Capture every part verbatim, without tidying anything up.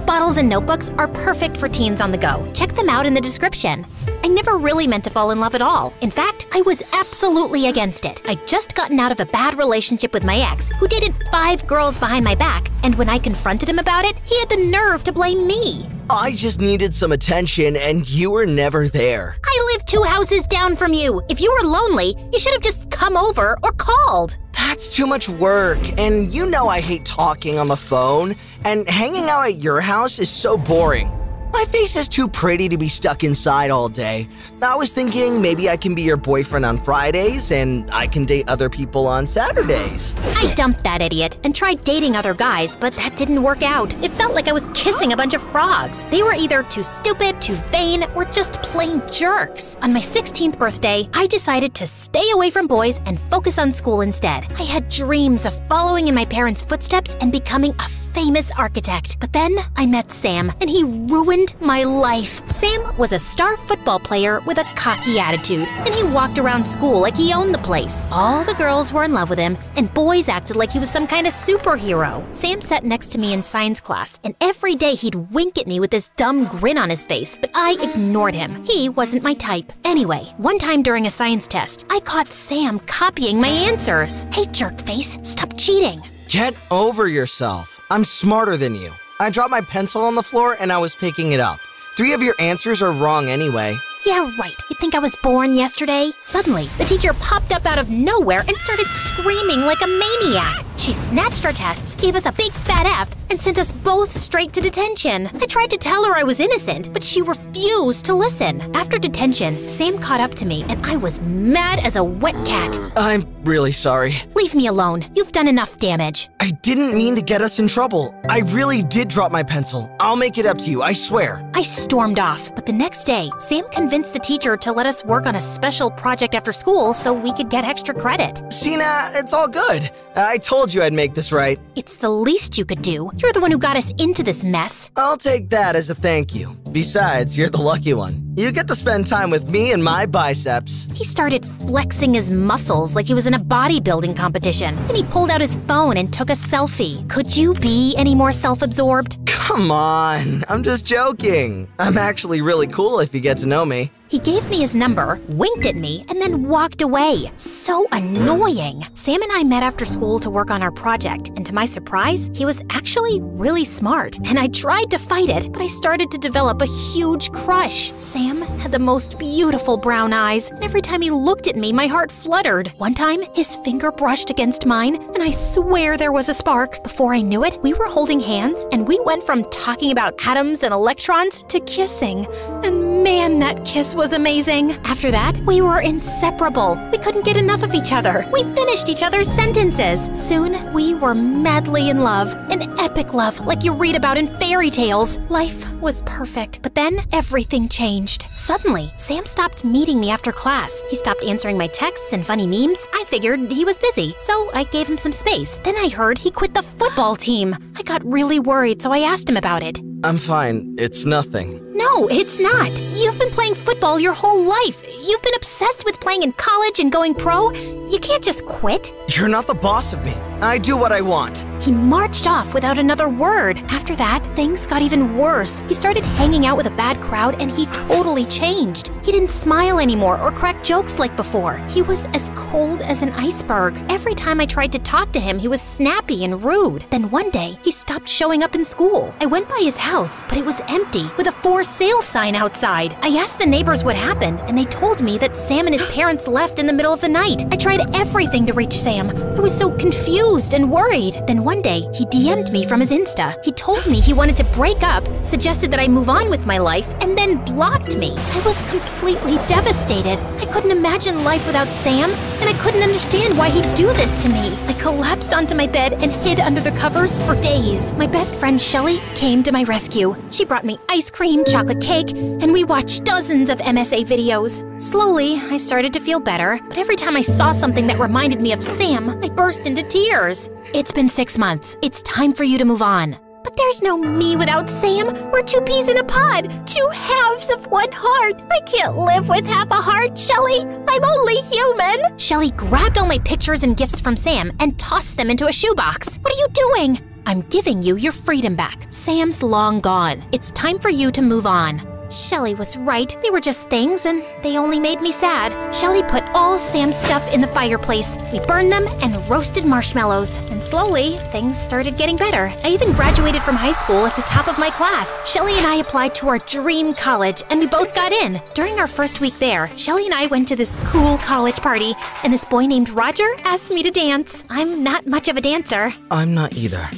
water bottles and notebooks are perfect for teens on the go. Check them out in the description. I never really meant to fall in love at all. In fact, I was absolutely against it. I'd just gotten out of a bad relationship with my ex, who dated five girls behind my back, and when I confronted him about it, he had the nerve to blame me. I just needed some attention, and you were never there. I live two houses down from you. If you were lonely, you should have just come over or called. That's too much work, and you know I hate talking on the phone, and hanging out at your house is so boring. My face is too pretty to be stuck inside all day. I was thinking maybe I can be your boyfriend on Fridays and I can date other people on Saturdays. I dumped that idiot and tried dating other guys, but that didn't work out. It felt like I was kissing a bunch of frogs. They were either too stupid, too vain, or just plain jerks. On my sixteenth birthday, I decided to stay away from boys and focus on school instead. I had dreams of following in my parents' footsteps and becoming a famous architect. But then I met Sam, and he ruined my life. Sam was a star football player with a cocky attitude, and he walked around school like he owned the place. All the girls were in love with him, and boys acted like he was some kind of superhero. Sam sat next to me in science class, and every day he'd wink at me with this dumb grin on his face, but I ignored him. He wasn't my type. Anyway, one time during a science test, I caught Sam copying my answers. Hey, jerkface, stop cheating. Get over yourself. I'm smarter than you. I dropped my pencil on the floor and I was picking it up. Three of your answers are wrong anyway. Yeah, right. You think I was born yesterday? Suddenly, the teacher popped up out of nowhere and started screaming like a maniac. She snatched our tests, gave us a big fat F, and sent us both straight to detention. I tried to tell her I was innocent, but she refused to listen. After detention, Sam caught up to me, and I was mad as a wet cat. I'm really sorry. Leave me alone. You've done enough damage. I didn't mean to get us in trouble. I really did drop my pencil. I'll make it up to you, I swear. I stormed off, but the next day, Sam convinced the teacher to let us work on a special project after school so we could get extra credit. Sina, it's all good. I told you I'd make this right. It's the least you could do. You're the one who got us into this mess. I'll take that as a thank you. Besides, you're the lucky one. You get to spend time with me and my biceps. He started flexing his muscles like he was in a bodybuilding competition. Then he pulled out his phone and took a selfie. Could you be any more self-absorbed? Come on, I'm just joking. I'm actually really cool if you get to know me. He gave me his number, winked at me, and then walked away. So annoying. Sam and I met after school to work on our project, and to my surprise, he was actually really smart. And I tried to fight it, but I started to develop a huge crush. Sam had the most beautiful brown eyes, and every time he looked at me, my heart fluttered. One time, his finger brushed against mine, and I swear there was a spark. Before I knew it, we were holding hands, and we went from talking about atoms and electrons to kissing. And man, that kiss was was amazing. After that, we were inseparable. We couldn't get enough of each other. We finished each other's sentences. Soon, we were madly in love. An epic love, like you read about in fairy tales. Life was perfect, but then everything changed. Suddenly, Sam stopped meeting me after class. He stopped answering my texts and funny memes. I figured he was busy, so I gave him some space. Then I heard he quit the football team. I got really worried, so I asked him about it. I'm fine. It's nothing. No, it's not. You've been playing football your whole life. You've been obsessed with playing in college and going pro. You can't just quit. You're not the boss of me. I do what I want. He marched off without another word. After that, things got even worse. He started hanging out with a bad crowd, and he totally changed. He didn't smile anymore or crack jokes like before. He was as cold as an iceberg. Every time I tried to talk to him, he was snappy and rude. Then one day, he stopped showing up in school. I went by his house, but it was empty, with a for sale sign outside. I asked the neighbors what happened, and they told me that Sam and his parents left in the middle of the night. I tried everything to reach Sam. I was so confused and worried. Then one day, he D M'd me from his Insta. He told me he wanted to break up, suggested that I move on with my life, and then blocked me. I was completely devastated. I couldn't imagine life without Sam, and I couldn't understand why he'd do this to me. I collapsed onto my bed and hid under the covers for days. My best friend Shelly came to my rescue. She brought me ice cream, chocolate cake, and we watched dozens of M S A videos. Slowly, I started to feel better, but every time I saw something that reminded me of Sam, I burst into tears. It's been six months. It's time for you to move on. But there's no me without Sam. We're two peas in a pod, two halves of one heart. I can't live with half a heart, Shelly. I'm only human. Shelly grabbed all my pictures and gifts from Sam and tossed them into a shoebox. What are you doing? I'm giving you your freedom back. Sam's long gone. It's time for you to move on. Shelly was right. They were just things, and they only made me sad. Shelly put all Sam's stuff in the fireplace. We burned them and roasted marshmallows. And slowly, things started getting better. I even graduated from high school at the top of my class. Shelly and I applied to our dream college, and we both got in. During our first week there, Shelly and I went to this cool college party, and this boy named Roger asked me to dance. I'm not much of a dancer. I'm not either.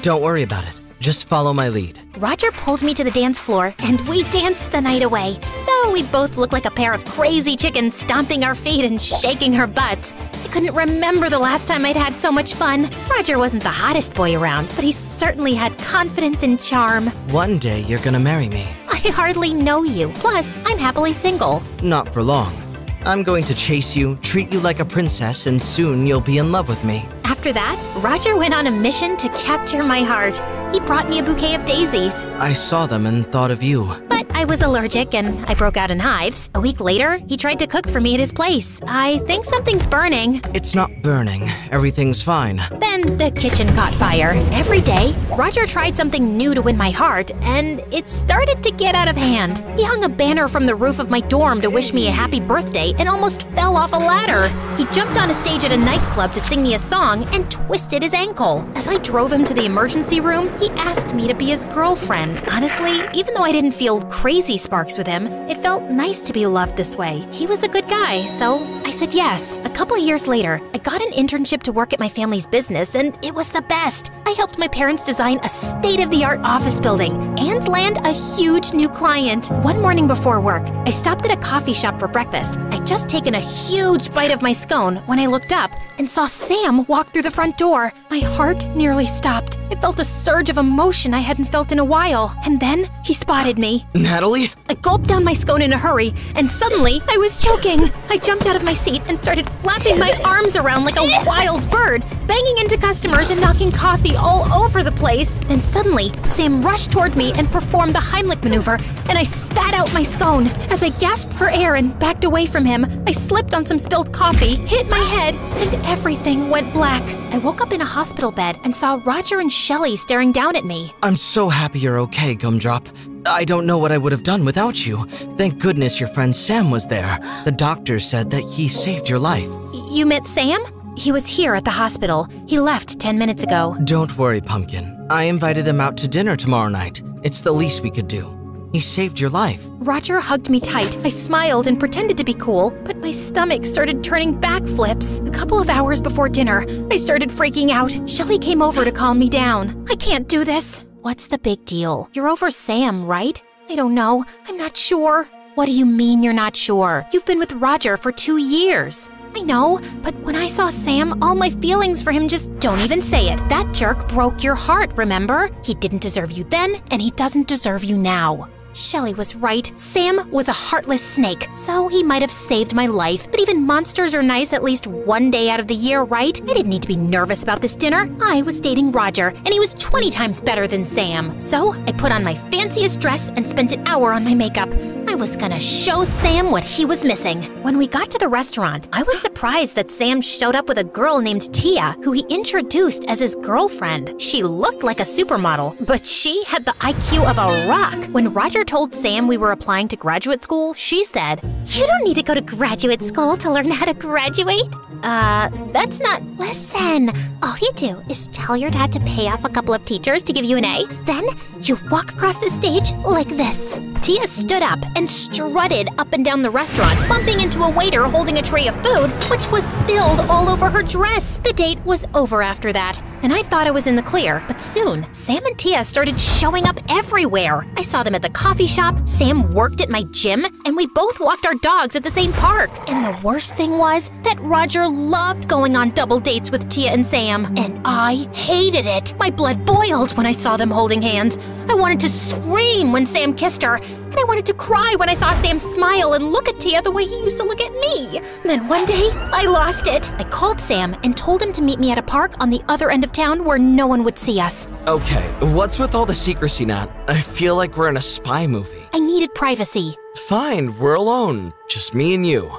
Don't worry about it. Just follow my lead. Roger pulled me to the dance floor, and we danced the night away. Though we both looked like a pair of crazy chickens stomping our feet and shaking our butts. I couldn't remember the last time I'd had so much fun. Roger wasn't the hottest boy around, but he certainly had confidence and charm. One day you're gonna marry me. I hardly know you. Plus, I'm happily single. Not for long. I'm going to chase you, treat you like a princess, and soon you'll be in love with me. After that, Roger went on a mission to capture my heart. He brought me a bouquet of daisies. I saw them and thought of you. But I was allergic and I broke out in hives. A week later, he tried to cook for me at his place. I think something's burning. It's not burning. Everything's fine. Then the kitchen caught fire. Every day, Roger tried something new to win my heart, and it started to get out of hand. He hung a banner from the roof of my dorm to wish me a happy birthday and almost fell off a ladder. He jumped on a stage at a nightclub to sing me a song and twisted his ankle. As I drove him to the emergency room, he asked me to be his girlfriend. Honestly, even though I didn't feel crazy sparks with him, it felt nice to be loved this way. He was a good guy, so I said yes. A couple years later, I got an internship to work at my family's business, and it was the best. I helped my parents design a state-of-the-art office building and land a huge new client. One morning before work, I stopped at a coffee shop for breakfast. I'd just taken a huge bite of my scone when I looked up and saw Sam walk through the front door. My heart nearly stopped. I felt a surge of emotion I hadn't felt in a while. And then he spotted me. Natalie? I gulped down my scone in a hurry, and suddenly I was choking. I jumped out of my seat and started flapping my arms around like a wild bird, banging into customers and knocking coffee all over the place. Then suddenly, Sam rushed toward me and performed the Heimlich maneuver, and I spat out my scone. As I gasped for air and backed away from him, I slipped on some spilled coffee, hit my head, and everything went black. I woke up in a hospital bed and saw Roger and Shelly staring down at me. I'm so happy you're okay, Gumdrop. I don't know what I would have done without you. Thank goodness your friend Sam was there. The doctor said that he saved your life. You met Sam? He was here at the hospital. He left ten minutes ago. Don't worry, Pumpkin. I invited him out to dinner tomorrow night. It's the least we could do. He saved your life. Roger hugged me tight. I smiled and pretended to be cool, but my stomach started turning backflips. A couple of hours before dinner, I started freaking out. Shelly came over to calm me down. I can't do this. What's the big deal? You're over Sam, right? I don't know. I'm not sure. What do you mean you're not sure? You've been with Roger for two years. I know, but when I saw Sam, all my feelings for him just don't even say it. That jerk broke your heart, remember? He didn't deserve you then, and he doesn't deserve you now. Shelly was right. Sam was a heartless snake, so he might have saved my life. But even monsters are nice at least one day out of the year, right? I didn't need to be nervous about this dinner. I was dating Roger, and he was twenty times better than Sam. So I put on my fanciest dress and spent an hour on my makeup. I was gonna show Sam what he was missing. When we got to the restaurant, I was surprised that Sam showed up with a girl named Tia, who he introduced as his girlfriend. She looked like a supermodel, but she had the I Q of a rock. When Roger told Sam we were applying to graduate school, she said, "You don't need to go to graduate school to learn how to graduate." Uh, that's not... Listen, all you do is tell your dad to pay off a couple of teachers to give you an A. Then you walk across the stage like this. Tia stood up and strutted up and down the restaurant, bumping into a waiter holding a tray of food, which was spilled all over her dress. The date was over after that, and I thought I was in the clear. But soon, Sam and Tia started showing up everywhere. I saw them at the coffee shop, Sam worked at my gym, and we both walked our dogs at the same park. And the worst thing was that Roger loved going on double dates with Tia and Sam, and I hated it. My blood boiled when I saw them holding hands. I wanted to scream when Sam kissed her, and I wanted to cry when I saw Sam smile and look at Tia the way he used to look at me. Then one day, I lost it. I called Sam and told him to meet me at a park on the other end of town where no one would see us. Okay, what's with all the secrecy, Nat? I feel like we're in a spy movie. I needed privacy. Fine, we're alone. Just me and you.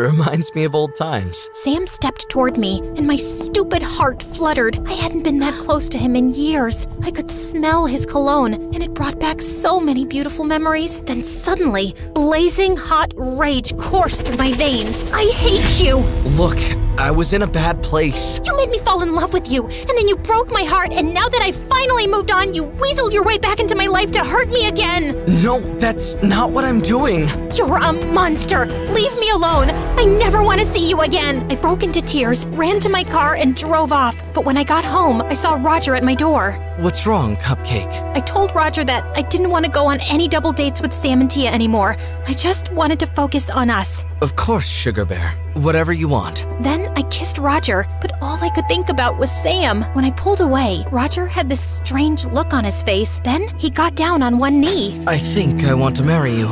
It reminds me of old times. Sam stepped toward me, and my stupid heart fluttered. I hadn't been that close to him in years. I could smell his cologne, and it brought back so many beautiful memories. Then suddenly, blazing hot rage coursed through my veins. I hate you! Look, I was in a bad place. You made me fall in love with you, and then you broke my heart, and now that I finally moved on, you weaseled your way back into my life to hurt me again! No, that's not what I'm doing! You're a monster! Leave me alone! I never want to see you again! I broke into tears, ran to my car, and drove off. But when I got home, I saw Roger at my door. What's wrong, Cupcake? I told Roger that I didn't want to go on any double dates with Sam and Tia anymore. I just wanted to focus on us. Of course, Sugar Bear. Whatever you want. Then I kissed Roger, but all I could think about was Sam. When I pulled away, Roger had this strange look on his face. Then he got down on one knee. I think I want to marry you.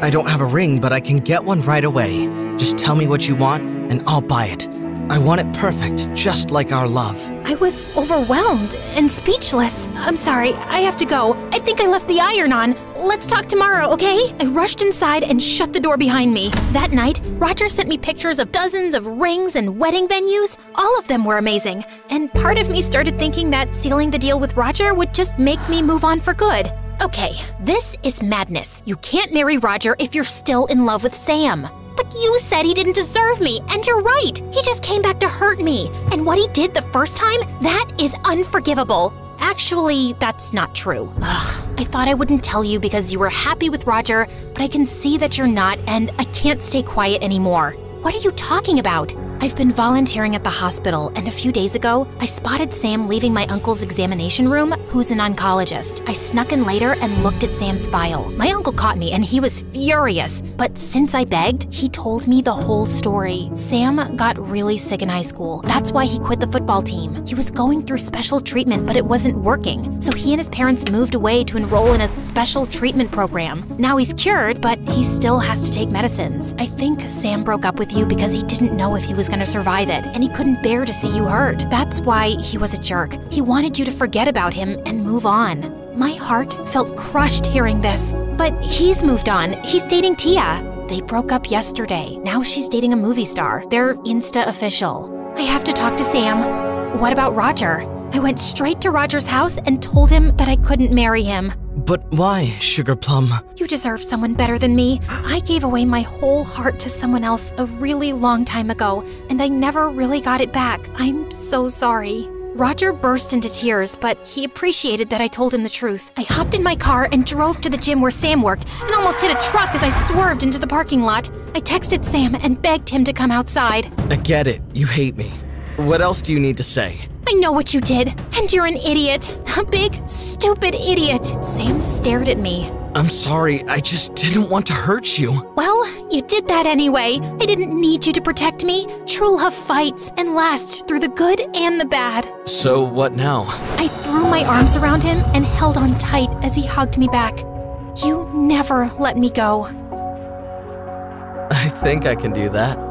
I don't have a ring, but I can get one right away. Just tell me what you want, and I'll buy it. I want it perfect, just like our love. I was overwhelmed and speechless. I'm sorry, I have to go. I think I left the iron on. Let's talk tomorrow, okay? I rushed inside and shut the door behind me. That night, Roger sent me pictures of dozens of rings and wedding venues. All of them were amazing. And part of me started thinking that sealing the deal with Roger would just make me move on for good. Okay, this is madness. You can't marry Roger if you're still in love with Sam. But you said he didn't deserve me, and you're right. He just came back to hurt me. And what he did the first time, that is unforgivable. Actually, that's not true. Ugh, I thought I wouldn't tell you because you were happy with Roger, but I can see that you're not, and I can't stay quiet anymore. What are you talking about? I've been volunteering at the hospital, and a few days ago, I spotted Sam leaving my uncle's examination room, who's an oncologist. I snuck in later and looked at Sam's file. My uncle caught me, and he was furious. But since I begged, he told me the whole story. Sam got really sick in high school. That's why he quit the football team. He was going through special treatment, but it wasn't working. So he and his parents moved away to enroll in a special treatment program. Now he's cured, but he still has to take medicines. I think Sam broke up with you because he didn't know if he was going to survive it, and he couldn't bear to see you hurt. That's why he was a jerk. He wanted you to forget about him and move on. My heart felt crushed hearing this, but he's moved on. He's dating Tia. They broke up yesterday. Now she's dating a movie star. They're Insta official. I have to talk to Sam. What about Roger? I went straight to Roger's house and told him that I couldn't marry him. But why, Sugar Plum? You deserve someone better than me. I gave away my whole heart to someone else a really long time ago, and I never really got it back. I'm so sorry. Roger burst into tears, but he appreciated that I told him the truth. I hopped in my car and drove to the gym where Sam worked and almost hit a truck as I swerved into the parking lot. I texted Sam and begged him to come outside. I get it. You hate me. What else do you need to say? I know what you did, and you're an idiot. A big, stupid idiot. Sam stared at me. I'm sorry, I just didn't want to hurt you. Well, you did that anyway. I didn't need you to protect me. True love fights and lasts through the good and the bad. So what now? I threw my arms around him and held on tight as he hugged me back. You never let me go. I think I can do that.